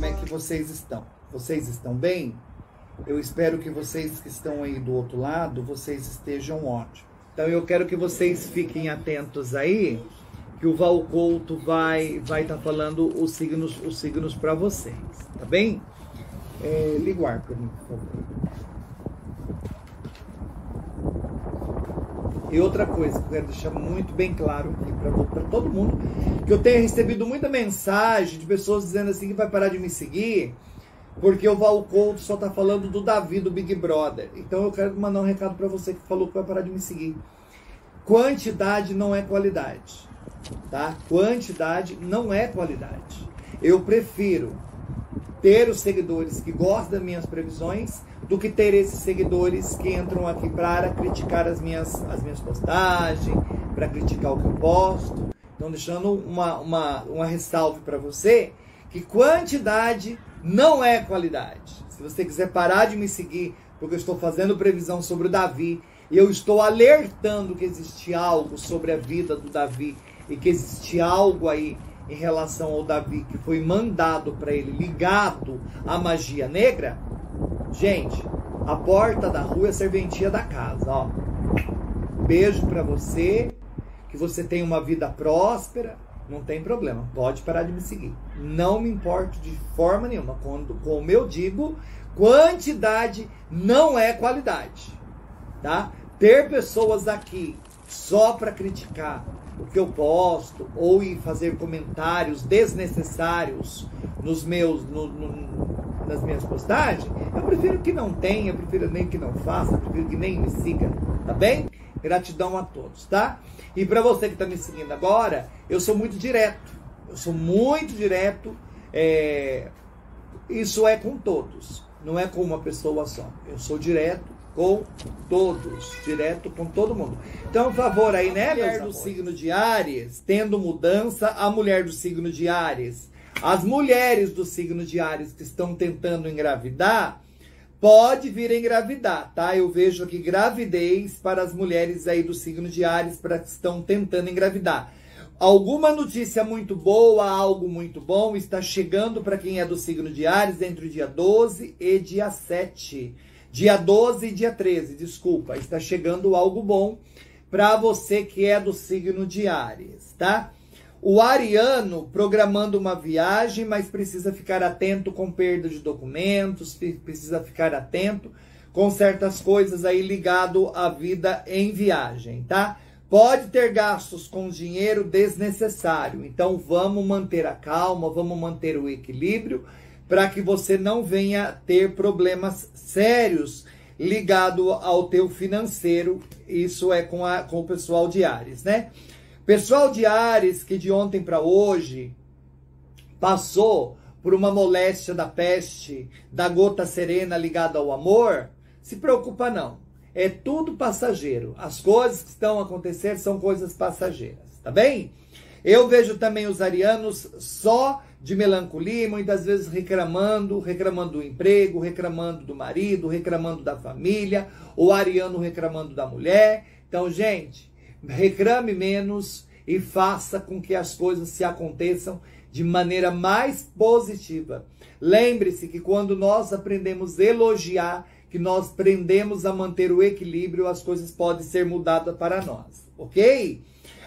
como é que vocês estão. Vocês estão bem? Eu espero que vocês que estão aí do outro lado, vocês estejam ótimos. Então eu quero que vocês fiquem atentos aí, que o Val Couto vai tá falando os signos para vocês, tá bem? É, liga o ar para mim, por favor. E outra coisa que eu quero deixar muito bem claro aqui para todo mundo, que eu tenho recebido muita mensagem de pessoas dizendo assim que vai parar de me seguir, porque o Val Couto só tá falando do Davi, do Big Brother. Então eu quero mandar um recado para você que falou que vai parar de me seguir. Quantidade não é qualidade, tá? Quantidade não é qualidade. Eu prefiro ter os seguidores que gostam das minhas previsões do que ter esses seguidores que entram aqui para criticar as minhas postagens, para criticar o que eu posto. Então deixando uma ressalva para você, que quantidade não é qualidade. Se você quiser parar de me seguir, porque eu estou fazendo previsão sobre o Davi, e eu estou alertando que existe algo sobre a vida do Davi, e que existe algo aí em relação ao Davi que foi mandado para ele, ligado à magia negra, gente, a porta da rua é a serventia da casa, ó. Beijo para você, que você tenha uma vida próspera, não tem problema, pode parar de me seguir. Não me importo de forma nenhuma. Como eu digo, quantidade não é qualidade, tá? Ter pessoas aqui só para criticar o que eu posto, ou ir fazer comentários desnecessários nas minhas postagens, eu prefiro que não tenha, eu prefiro nem que não faça, eu prefiro que nem me siga, tá bem? Gratidão a todos, tá? E para você que tá me seguindo agora, eu sou muito direto, isso é com todos, não é com uma pessoa só, eu sou direto com todos, direto com todo mundo. Então, por favor, aí, né, mulher do signo de Áries, tendo mudança, a mulher do signo de Áries, as mulheres do signo de Áries que estão tentando engravidar, pode vir a engravidar, tá? Eu vejo aqui gravidez para as mulheres aí do signo de Áries, para que estão tentando engravidar. Alguma notícia muito boa, algo muito bom, está chegando para quem é do signo de Áries entre o dia 12 e dia 7. Dia 12 e dia 13, desculpa, está chegando algo bom para você que é do signo de Áries, tá? O ariano programando uma viagem, mas precisa ficar atento com perda de documentos, precisa ficar atento com certas coisas aí ligado à vida em viagem, tá? Pode ter gastos com dinheiro desnecessário, então vamos manter a calma, vamos manter o equilíbrio, para que você não venha ter problemas sérios ligado ao teu financeiro. Isso é com o pessoal de Áries, né? Pessoal de Áries que de ontem para hoje passou por uma moléstia da peste, da gota serena ligada ao amor, se preocupa não. É tudo passageiro. As coisas que estão acontecendo são coisas passageiras, tá bem? Eu vejo também os arianos só de melancolia, muitas vezes reclamando do emprego, reclamando do marido, reclamando da família, o ariano reclamando da mulher. Então, gente, reclame menos e faça com que as coisas se aconteçam de maneira mais positiva. Lembre-se que quando nós aprendemos a elogiar, que nós aprendemos a manter o equilíbrio, as coisas podem ser mudadas para nós, ok?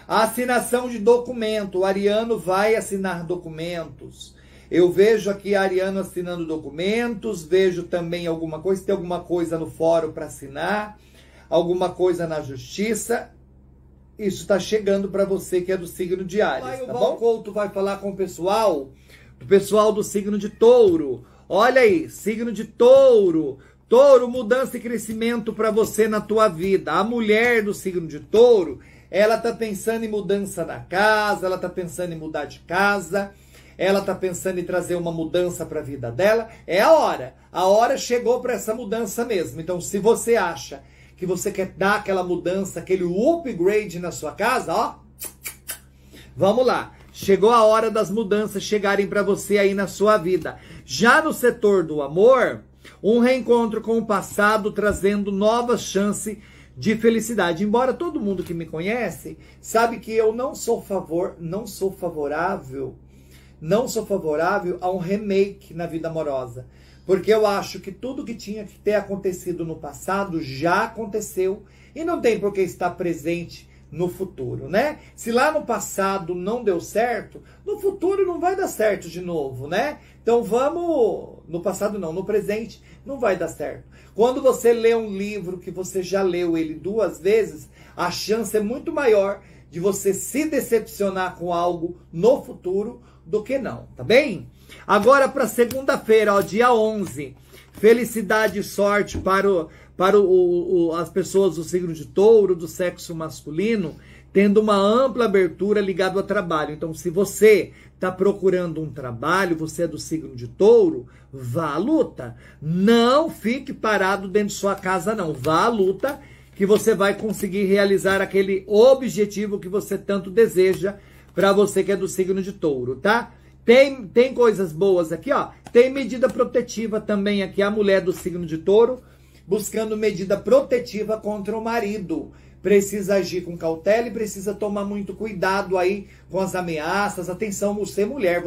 A assinação de documento, o ariano vai assinar documentos. Eu vejo aqui ariano assinando documentos, vejo também alguma coisa, se tem alguma coisa no fórum para assinar, alguma coisa na justiça, isso está chegando para você que é do signo de Áries, tá bom? O Val Couto vai falar com o pessoal, do signo de Touro. Olha aí, signo de Touro. Touro, mudança e crescimento para você na tua vida. A mulher do signo de Touro, ela tá pensando em mudança na casa, ela tá pensando em mudar de casa, ela tá pensando em trazer uma mudança para a vida dela. É a hora. A hora chegou para essa mudança mesmo. Então, se você acha que você quer dar aquela mudança, aquele upgrade na sua casa, ó, vamos lá. Chegou a hora das mudanças chegarem para você aí na sua vida. Já no setor do amor, um reencontro com o passado trazendo novas chances de felicidade. Embora todo mundo que me conhece sabe que eu não sou favorável não sou favorável a um remake na vida amorosa. Porque eu acho que tudo que tinha que ter acontecido no passado já aconteceu e não tem por que estar presente no futuro, né? Se lá no passado não deu certo, no futuro não vai dar certo de novo, né? Então vamos... No passado não, no presente não vai dar certo. Quando você lê um livro que você já leu ele 2 vezes, a chance é muito maior de você se decepcionar com algo no futuro do que não, tá bem? Agora para segunda-feira, ó, dia 11. Felicidade e sorte para as pessoas do signo de touro, do sexo masculino, tendo uma ampla abertura ligada ao trabalho. Então, se você está procurando um trabalho, você é do signo de touro, vá à luta. Não fique parado dentro de sua casa, não. Vá à luta, que você vai conseguir realizar aquele objetivo que você tanto deseja para você que é do signo de touro, tá? Tem coisas boas aqui, ó. Tem medida protetiva também aqui, a mulher do signo de touro, buscando medida protetiva contra o marido. Precisa agir com cautela e precisa tomar muito cuidado aí com as ameaças. Atenção, você mulher,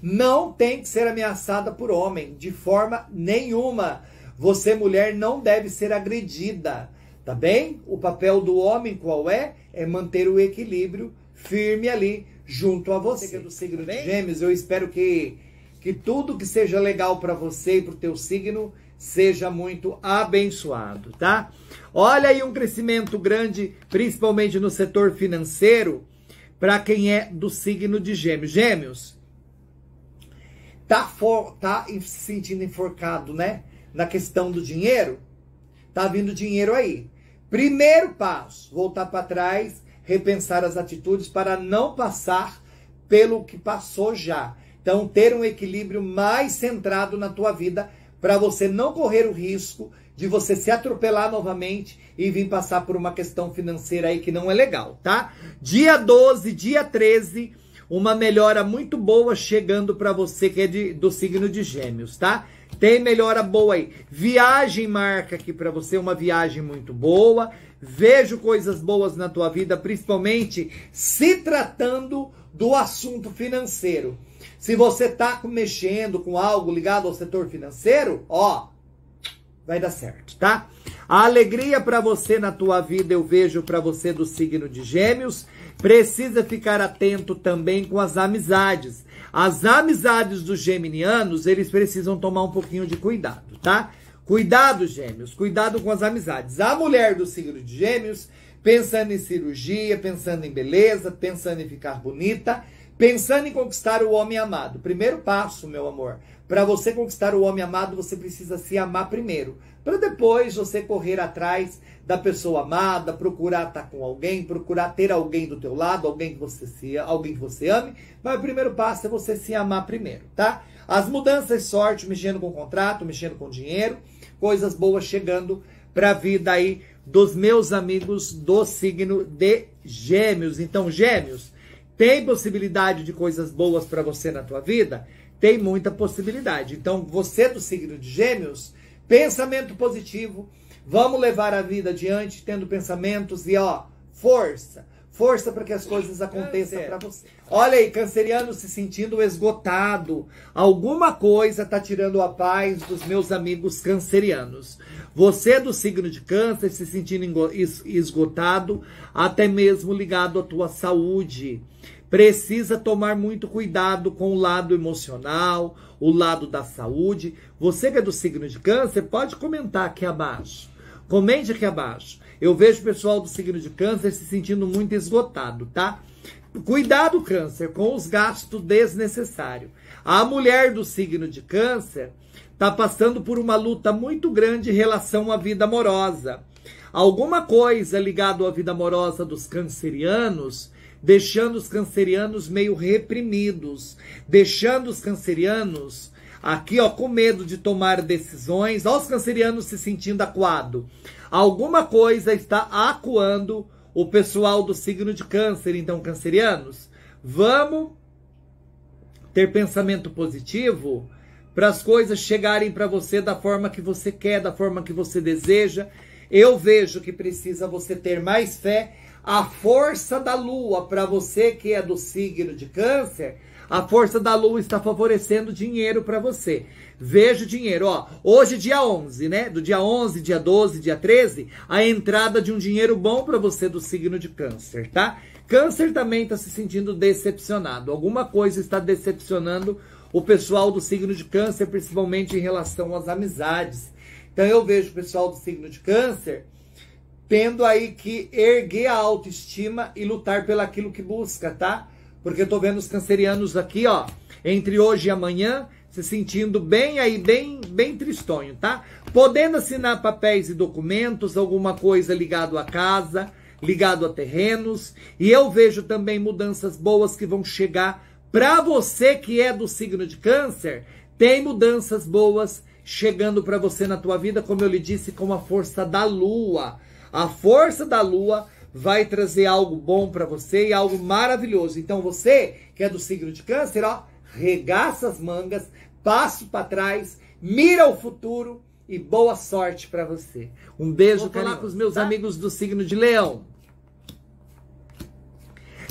não tem que ser ameaçada por homem, de forma nenhuma. Você mulher não deve ser agredida, tá bem? O papel do homem qual é? É manter o equilíbrio firme ali, junto a você que é do signo de Gêmeos. Eu espero que tudo que seja legal para você e para o teu signo seja muito abençoado, tá? Olha aí um crescimento grande, principalmente no setor financeiro, para quem é do signo de Gêmeos. Gêmeos, tá se sentindo enforcado, né? Na questão do dinheiro, tá vindo dinheiro aí. Primeiro passo, voltar para trás, repensar as atitudes para não passar pelo que passou já. Então, ter um equilíbrio mais centrado na tua vida, para você não correr o risco de você se atropelar novamente e vir passar por uma questão financeira aí que não é legal, tá? Dia 12, dia 13, uma melhora muito boa chegando para você que é do signo de Gêmeos, tá? Tem melhora boa aí. Viagem marca aqui para você, uma viagem muito boa. Vejo coisas boas na tua vida, principalmente se tratando do assunto financeiro. Se você tá mexendo com algo ligado ao setor financeiro, ó, vai dar certo, tá? A alegria para você na tua vida eu vejo para você do signo de Gêmeos. Precisa ficar atento também com as amizades. As amizades dos geminianos, eles precisam tomar um pouquinho de cuidado, tá? Cuidado, Gêmeos, cuidado com as amizades. A mulher do signo de Gêmeos, pensando em cirurgia, pensando em beleza, pensando em ficar bonita, pensando em conquistar o homem amado. Primeiro passo, meu amor, para você conquistar o homem amado, você precisa se amar primeiro, para depois você correr atrás da pessoa amada, procurar estar com alguém, procurar ter alguém do teu lado, alguém que você ame, mas o primeiro passo é você se amar primeiro, tá? As mudanças, sorte, mexendo com o contrato, mexendo com o dinheiro, coisas boas chegando para a vida aí dos meus amigos do signo de Gêmeos. Então, Gêmeos, tem possibilidade de coisas boas para você na tua vida? Tem muita possibilidade. Então, você do signo de Gêmeos, pensamento positivo, vamos levar a vida adiante, tendo pensamentos e, ó, força. Força para que as coisas aconteçam para você. Olha aí, canceriano se sentindo esgotado. Alguma coisa está tirando a paz dos meus amigos cancerianos. Você do signo de Câncer se sentindo esgotado, até mesmo ligado à tua saúde. Precisa tomar muito cuidado com o lado emocional, o lado da saúde. Você que é do signo de Câncer, pode comentar aqui abaixo. Comente aqui abaixo. Eu vejo o pessoal do signo de Câncer se sentindo muito esgotado, tá? Cuidado, Câncer, com os gastos desnecessários. A mulher do signo de Câncer tá passando por uma luta muito grande em relação à vida amorosa. Alguma coisa ligada à vida amorosa dos cancerianos, deixando os cancerianos meio reprimidos, deixando os cancerianos... Aqui, ó, com medo de tomar decisões. Ó, os cancerianos se sentindo acuado. Alguma coisa está acuando o pessoal do signo de Câncer. Então, cancerianos, vamos ter pensamento positivo para as coisas chegarem para você da forma que você quer, da forma que você deseja. Eu vejo que precisa você ter mais fé, a força da lua, para você que é do signo de Câncer, a força da lua está favorecendo dinheiro para você. Veja o dinheiro, ó. Hoje, dia 11, né? Do dia 11, dia 12, dia 13, a entrada de um dinheiro bom para você do signo de Câncer, tá? Câncer também está se sentindo decepcionado. Alguma coisa está decepcionando o pessoal do signo de Câncer, principalmente em relação às amizades. Então eu vejo o pessoal do signo de Câncer tendo aí que erguer a autoestima e lutar pelo aquilo que busca, tá? Porque eu tô vendo os cancerianos aqui, ó, entre hoje e amanhã, se sentindo bem aí, bem tristonho, tá? Podendo assinar papéis e documentos, alguma coisa ligado à casa, ligado a terrenos. E eu vejo também mudanças boas que vão chegar para você que é do signo de Câncer. Tem mudanças boas chegando para você na tua vida, como eu lhe disse, com a força da lua. A força da lua vai trazer algo bom para você e algo maravilhoso. Então você, que é do signo de Câncer, ó, regaça as mangas, passo para trás, mira o futuro e boa sorte para você. Um beijo. Vou falar com os meus amigos do signo de Leão.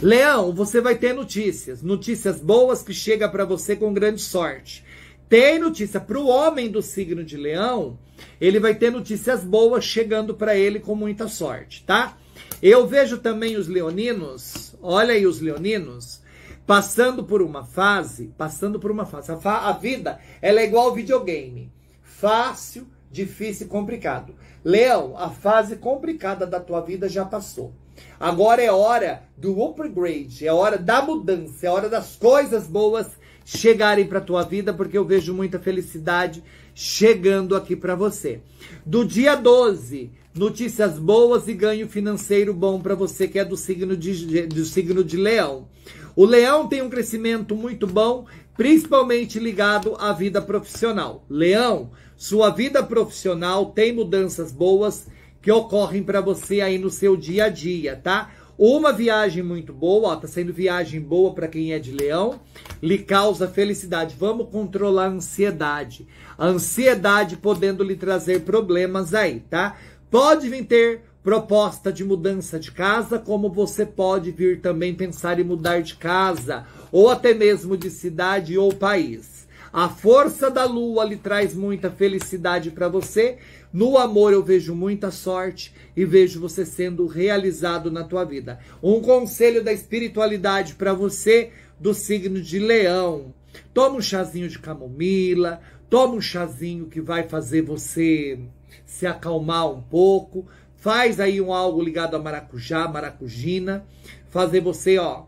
Leão, você vai ter notícias. Notícias boas que chegam para você com grande sorte. Tem notícia para o homem do signo de Leão, ele vai ter notícias boas chegando para ele com muita sorte, tá? Eu vejo também os leoninos, olha aí os leoninos, passando por uma fase. A vida, ela é igual ao videogame, fácil, difícil e complicado. Leão, a fase complicada da tua vida já passou. Agora é hora do upgrade, é hora da mudança, é hora das coisas boas chegarem para tua vida, porque eu vejo muita felicidade chegando aqui para você. Do dia 12... notícias boas e ganho financeiro bom para você que é do signo de Leão. O Leão tem um crescimento muito bom, principalmente ligado à vida profissional. Leão, sua vida profissional tem mudanças boas que ocorrem para você aí no seu dia a dia, tá? Uma viagem muito boa, ó, tá sendo viagem boa para quem é de Leão, lhe causa felicidade. Vamos controlar a ansiedade. A ansiedade podendo lhe trazer problemas aí, tá? Pode vir ter proposta de mudança de casa, como você pode vir também pensar em mudar de casa, ou até mesmo de cidade ou país. A força da lua lhe traz muita felicidade para você. No amor eu vejo muita sorte e vejo você sendo realizado na tua vida. Um conselho da espiritualidade para você do signo de Leão. Toma um chazinho de camomila, toma um chazinho que vai fazer você se acalmar um pouco, faz aí um algo ligado a maracujá, maracujina, fazer você, ó,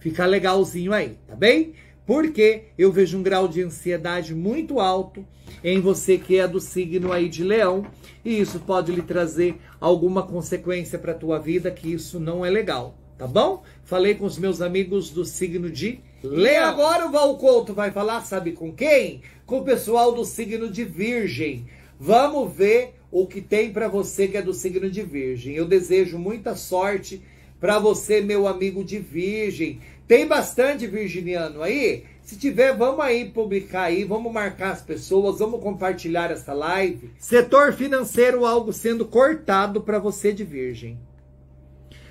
ficar legalzinho aí, tá bem? Porque eu vejo um grau de ansiedade muito alto em você que é do signo aí de Leão, e isso pode lhe trazer alguma consequência para tua vida, que isso não é legal, tá bom? Falei com os meus amigos do signo de Leão. E agora o Val Couto vai falar, sabe com quem? Com o pessoal do signo de Virgem. Vamos ver o que tem para você que é do signo de Virgem. Eu desejo muita sorte para você, meu amigo de Virgem. Tem bastante virginiano aí? Se tiver, vamos aí publicar aí, vamos marcar as pessoas, vamos compartilhar essa live. Setor financeiro, algo sendo cortado para você de Virgem.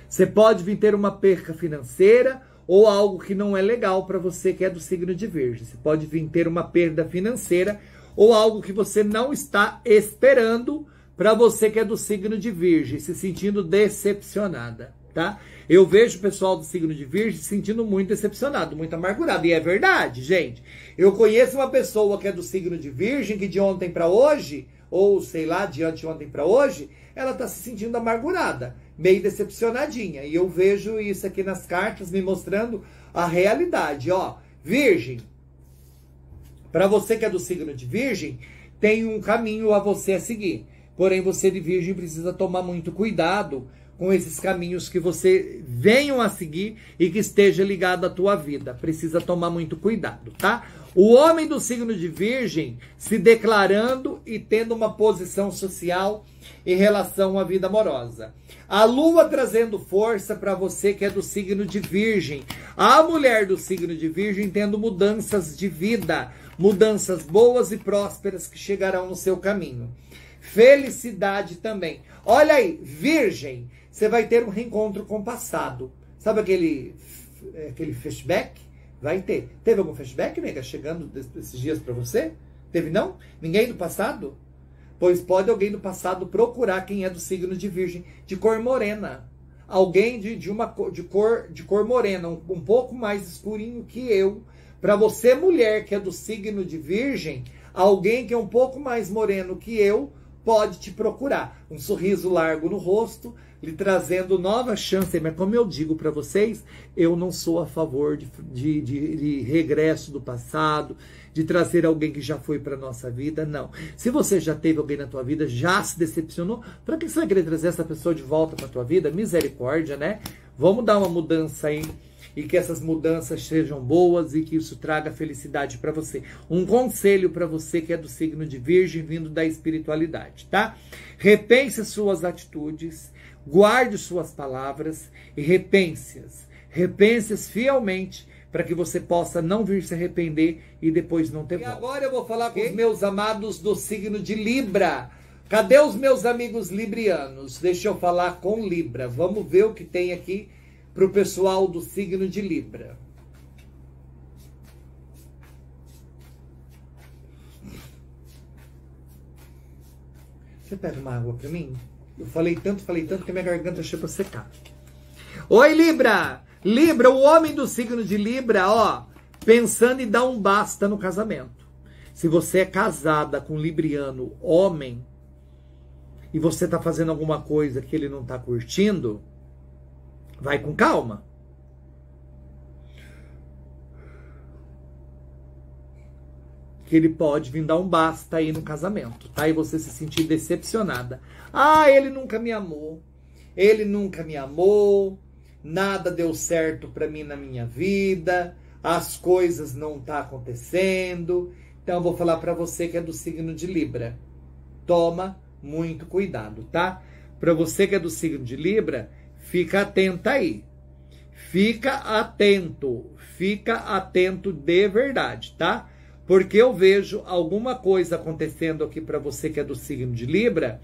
Você pode vir ter uma perca financeira ou algo que não é legal para você que é do signo de Virgem. Você pode vir ter uma perda financeira ou algo que você não está esperando para você que é do signo de Virgem, se sentindo decepcionada, tá? Eu vejo o pessoal do signo de Virgem se sentindo muito decepcionado, muito amargurado. E é verdade, gente. Eu conheço uma pessoa que é do signo de Virgem, que de ontem para hoje, ou sei lá, de anteontem para hoje, ela está se sentindo amargurada, meio decepcionadinha. E eu vejo isso aqui nas cartas, me mostrando a realidade, ó. Virgem, para você que é do signo de Virgem, tem um caminho a você a seguir. Porém, você de Virgem precisa tomar muito cuidado com esses caminhos que você venham a seguir e que esteja ligado à tua vida. Precisa tomar muito cuidado, tá? O homem do signo de Virgem se declarando e tendo uma posição social em relação à vida amorosa. A lua trazendo força para você que é do signo de Virgem. A mulher do signo de Virgem tendo mudanças de vida. Mudanças boas e prósperas que chegarão no seu caminho. Felicidade também. Olha aí, Virgem, você vai ter um reencontro com o passado. Sabe aquele flashback? Vai ter. Teve algum flashback, nega, chegando esses dias para você? Teve não? Ninguém do passado? Pois pode alguém do passado procurar quem é do signo de Virgem, de cor morena. Alguém de cor morena, um pouco mais escurinho que eu. Para você, mulher, que é do signo de Virgem, alguém que é um pouco mais moreno que eu pode te procurar. Um sorriso largo no rosto, lhe trazendo nova chance. Mas como eu digo para vocês, eu não sou a favor de regresso do passado, de trazer alguém que já foi para nossa vida, não. Se você já teve alguém na tua vida, já se decepcionou, para que você vai querer trazer essa pessoa de volta para tua vida? Misericórdia, né? Vamos dar uma mudança aí. E que essas mudanças sejam boas e que isso traga felicidade para você. Um conselho para você que é do signo de Virgem, vindo da espiritualidade, tá? Repense suas atitudes, guarde suas palavras e repense-as. Repense-as fielmente para que você possa não vir se arrepender e depois não ter volta. E agora eu vou falar com os meus amados do signo de Libra. Cadê os meus amigos librianos? Deixa eu falar com Libra. Vamos ver o que tem aqui para o pessoal do signo de Libra. Você pega uma água para mim? Eu falei tanto que minha garganta chegou a secar. Oi, Libra! Libra, o homem do signo de Libra, ó, pensando em dar um basta no casamento. Se você é casada com um libriano homem e você tá fazendo alguma coisa que ele não tá curtindo, vai com calma. Que ele pode vir dar um basta aí no casamento, tá? E você se sentir decepcionada. Ah, ele nunca me amou. Ele nunca me amou. Nada deu certo pra mim na minha vida. As coisas não tá acontecendo. Então eu vou falar pra você que é do signo de Libra. Toma muito cuidado, tá? Pra você que é do signo de Libra, fica atenta aí, fica atento de verdade, tá? Porque eu vejo alguma coisa acontecendo aqui para você que é do signo de Libra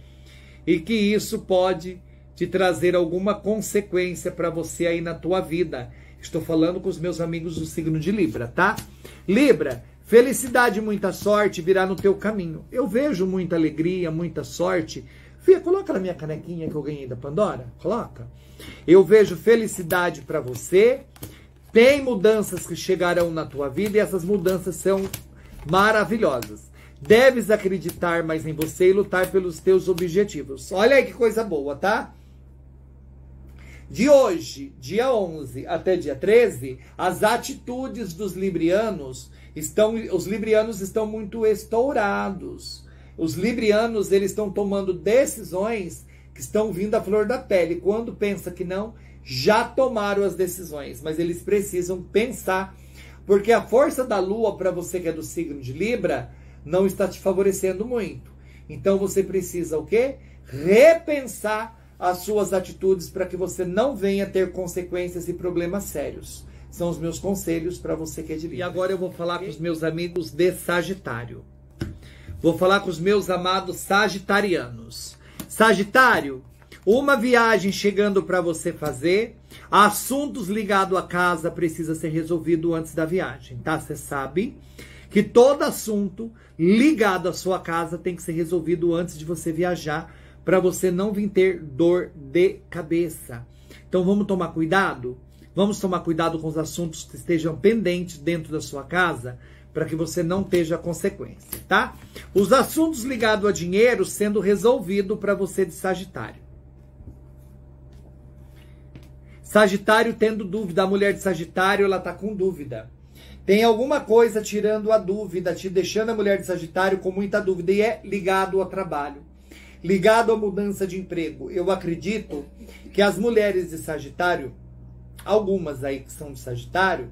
e que isso pode te trazer alguma consequência para você aí na tua vida. Estou falando com os meus amigos do signo de Libra, tá? Libra, felicidade e muita sorte virá no teu caminho. Eu vejo muita alegria, muita sorte. Fia, coloca na minha canequinha que eu ganhei da Pandora. Coloca. Eu vejo felicidade para você. Tem mudanças que chegarão na tua vida e essas mudanças são maravilhosas. Deves acreditar mais em você e lutar pelos teus objetivos. Olha aí que coisa boa, tá? De hoje, dia 11 até dia 13, as atitudes dos librianos estão... Os librianos estão muito estourados. Os librianos, eles estão tomando decisões que estão vindo à flor da pele. Quando pensa que não, já tomaram as decisões. Mas eles precisam pensar. Porque a força da lua, para você que é do signo de Libra, não está te favorecendo muito. Então você precisa o quê? Repensar as suas atitudes para que você não venha ter consequências e problemas sérios. São os meus conselhos para você que é de Libra. E agora eu vou falar com os meus amigos de Sagitário. Vou falar com os meus amados sagitarianos. Sagitário, uma viagem chegando para você fazer. Assuntos ligados à casa precisa ser resolvido antes da viagem, tá? Você sabe que todo assunto ligado à sua casa tem que ser resolvido antes de você viajar, para você não vir ter dor de cabeça. Então vamos tomar cuidado? Vamos tomar cuidado com os assuntos que estejam pendentes dentro da sua casa, para que você não tenha consequência, tá? Os assuntos ligados a dinheiro sendo resolvido para você de Sagitário. Sagitário tendo dúvida. A mulher de Sagitário, ela tá com dúvida. Tem alguma coisa tirando a dúvida, te deixando a mulher de Sagitário com muita dúvida. E é ligado ao trabalho, ligado à mudança de emprego. Eu acredito que as mulheres de Sagitário, algumas aí que são de Sagitário,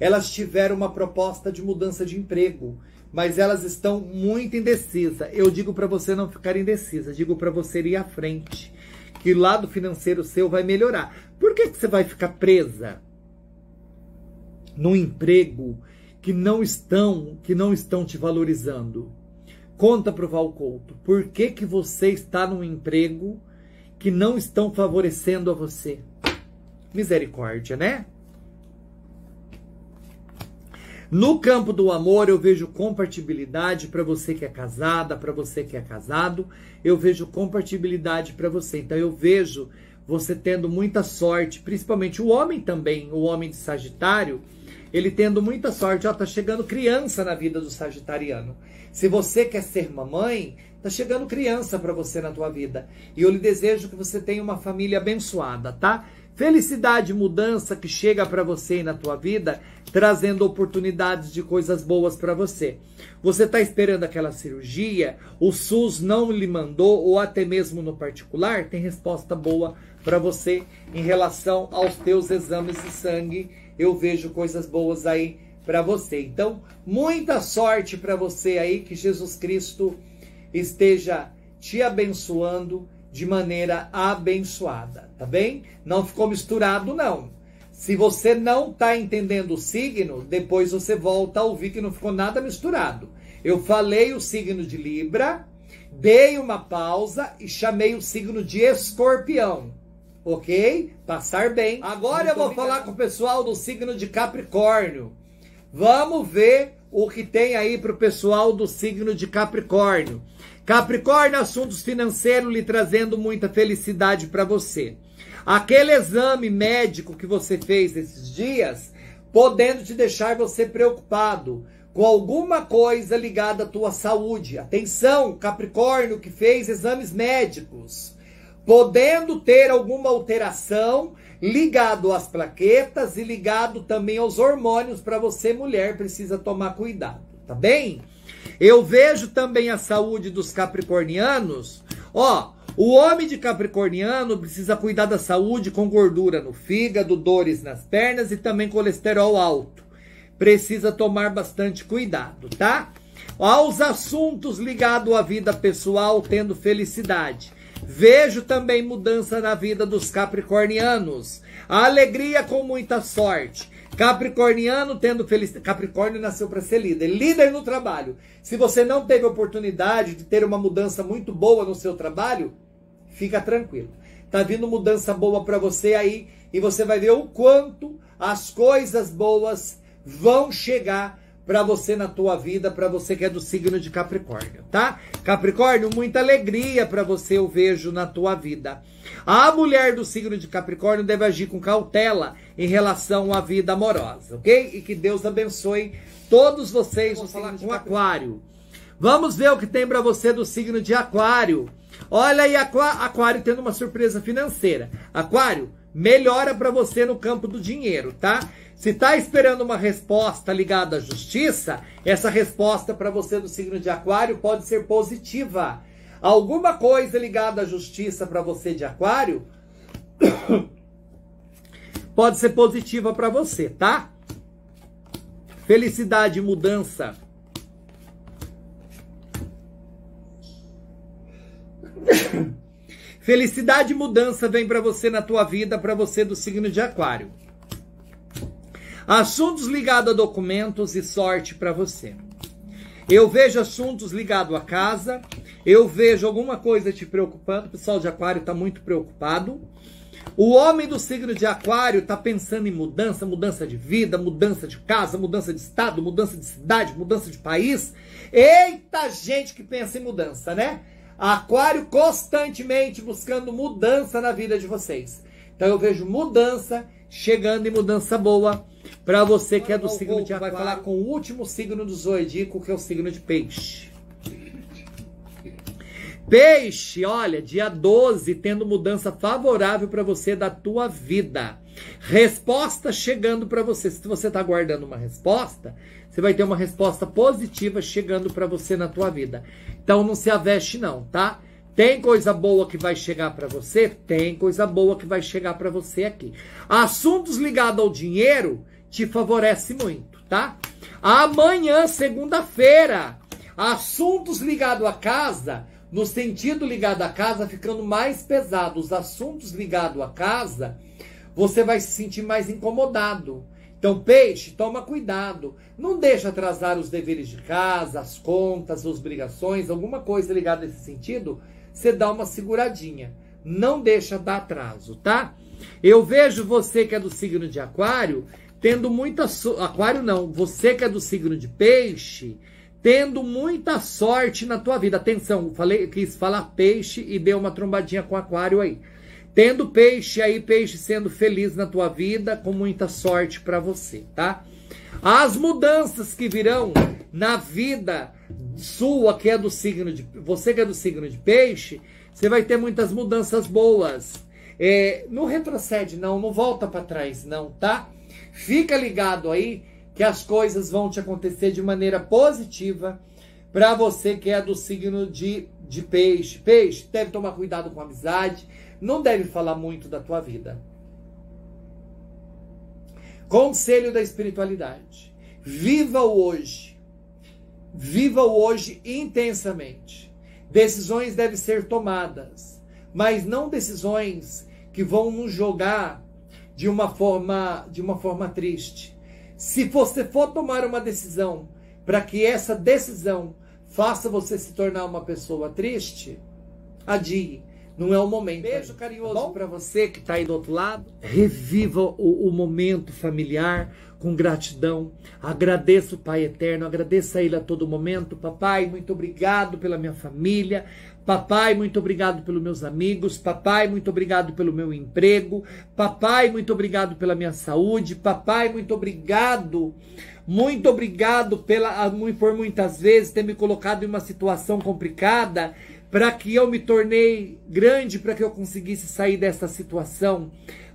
elas tiveram uma proposta de mudança de emprego, mas elas estão muito indecisas. Eu digo para você não ficar indecisa, digo para você ir à frente, que o lado financeiro seu vai melhorar. Por que você vai ficar presa num emprego que não estão te valorizando? Conta pro Val Couto, por que você está num emprego que não estão favorecendo a você. Misericórdia, né? No campo do amor, eu vejo compatibilidade para você que é casada, para você que é casado. Eu vejo compatibilidade para você. Então, eu vejo você tendo muita sorte, principalmente o homem também, o homem de Sagitário, ele tendo muita sorte. Ó, tá chegando criança na vida do sagitariano. Se você quer ser mamãe, tá chegando criança para você na tua vida. E eu lhe desejo que você tenha uma família abençoada, tá? Felicidade, mudança que chega para você e na tua vida, trazendo oportunidades de coisas boas para você. Você está esperando aquela cirurgia, o SUS não lhe mandou, ou até mesmo no particular, tem resposta boa para você em relação aos teus exames de sangue. Eu vejo coisas boas aí para você. Então, muita sorte para você aí, que Jesus Cristo esteja te abençoando de maneira abençoada, tá bem? Não ficou misturado, não. Se você não tá entendendo o signo, depois você volta a ouvir que não ficou nada misturado. Eu falei o signo de Libra, dei uma pausa e chamei o signo de Escorpião, ok? Passar bem. Agora eu vou falar com o pessoal do signo de Capricórnio. Vamos ver o que tem aí pro pessoal do signo de Capricórnio. Capricórnio, assuntos financeiros lhe trazendo muita felicidade para você. Aquele exame médico que você fez esses dias, podendo te deixar você preocupado com alguma coisa ligada à tua saúde. Atenção, Capricórnio que fez exames médicos, podendo ter alguma alteração ligado às plaquetas e ligado também aos hormônios. Para você, mulher, precisa tomar cuidado, tá bem? Eu vejo também a saúde dos capricornianos. Ó, o homem de capricorniano precisa cuidar da saúde com gordura no fígado, dores nas pernas e também colesterol alto. Precisa tomar bastante cuidado, tá? Aos assuntos ligados à vida pessoal, tendo felicidade. Vejo também mudança na vida dos capricornianos. A alegria com muita sorte. Capricorniano tendo felicidade. Capricórnio nasceu para ser líder, líder no trabalho. Se você não teve oportunidade de ter uma mudança muito boa no seu trabalho, fica tranquilo. Tá vindo mudança boa para você aí e você vai ver o quanto as coisas boas vão chegar para você na tua vida, para você que é do signo de Capricórnio, tá? Capricórnio, muita alegria para você eu vejo na tua vida. A mulher do signo de Capricórnio deve agir com cautela em relação à vida amorosa, ok? E que Deus abençoe todos vocês. Vamos falar com Aquário. Vamos ver o que tem para você do signo de Aquário. Olha aí, Aquário tendo uma surpresa financeira. Aquário, melhora para você no campo do dinheiro, tá? Se tá esperando uma resposta ligada à justiça, essa resposta para você do signo de Aquário pode ser positiva. Alguma coisa ligada à justiça para você de Aquário pode ser positiva para você, tá? Felicidade e mudança. Felicidade e mudança vem para você na tua vida, para você do signo de Aquário. Assuntos ligados a documentos e sorte para você. Eu vejo assuntos ligados à casa. Eu vejo alguma coisa te preocupando. O pessoal de Aquário está muito preocupado. O homem do signo de Aquário está pensando em mudança, mudança de vida, mudança de casa, mudança de estado, mudança de cidade, mudança de país. Eita gente que pensa em mudança, né? Aquário constantemente buscando mudança na vida de vocês. Então eu vejo mudança chegando e mudança boa para você que é do signo de Aquário. Vai falar com o último signo do zodíaco, que é o signo de Peixe. Peixe, olha, dia 12 tendo mudança favorável para você da tua vida. Resposta chegando para você. Se você está aguardando uma resposta, você vai ter uma resposta positiva chegando para você na tua vida. Então não se aveste não, tá? Tem coisa boa que vai chegar para você? Tem coisa boa que vai chegar para você aqui. Assuntos ligados ao dinheiro te favorece muito, tá? Amanhã, segunda-feira, assuntos ligados à casa, no sentido ligado à casa, ficando mais pesado. Os assuntos ligados à casa, você vai se sentir mais incomodado. Então, peixe, toma cuidado. Não deixa atrasar os deveres de casa, as contas, as obrigações, alguma coisa ligada a esse sentido, você dá uma seguradinha. não deixa dar atraso, tá? Eu vejo você que é do signo de aquário, tendo muita... Aquário não, você que é do signo de peixe, tendo muita sorte na tua vida. Atenção, falei, quis falar peixe e deu uma trombadinha com aquário aí. Tendo peixe aí, peixe sendo feliz na tua vida, com muita sorte pra você, tá? As mudanças que virão na vida sua, que é do signo de... Você que é do signo de peixe, você vai ter muitas mudanças boas. É, não retrocede não, não volta pra trás não, tá? Fica ligado aí que as coisas vão te acontecer de maneira positiva pra você que é do signo de peixe. Peixe, deve tomar cuidado com a amizade, não deve falar muito da tua vida. Conselho da espiritualidade. Viva o hoje. Viva o hoje intensamente. Decisões devem ser tomadas, mas não decisões que vão nos jogar de uma forma triste. Se você for tomar uma decisão para que essa decisão faça você se tornar uma pessoa triste, adie. Não é o momento. Beijo carinhoso para você que tá aí do outro lado. Reviva o momento familiar com gratidão. Agradeço o Pai Eterno, agradeço a Ele a todo momento. Papai, muito obrigado pela minha família. Papai, muito obrigado pelos meus amigos. Papai, muito obrigado pelo meu emprego. Papai, muito obrigado pela minha saúde. Papai, muito obrigado. Muito obrigado por muitas vezes ter me colocado em uma situação complicada, para que eu me tornei grande, para que eu conseguisse sair dessa situação.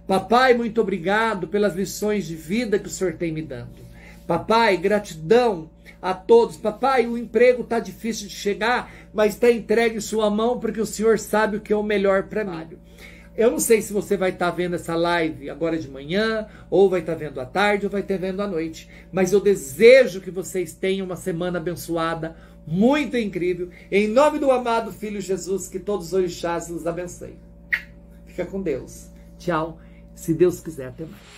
Papai, muito obrigado pelas lições de vida que o Senhor tem me dando. Papai, gratidão a todos. Papai, o emprego está difícil de chegar, mas está entregue em sua mão, porque o Senhor sabe o que é o melhor para mim. Eu não sei se você vai estar vendo essa live agora de manhã, ou vai estar vendo à tarde, ou vai estar vendo à noite. Mas eu desejo que vocês tenham uma semana abençoada, muito incrível. Em nome do amado Filho Jesus, que todos os orixás nos abençoem. Fica com Deus. Tchau. Se Deus quiser, até mais.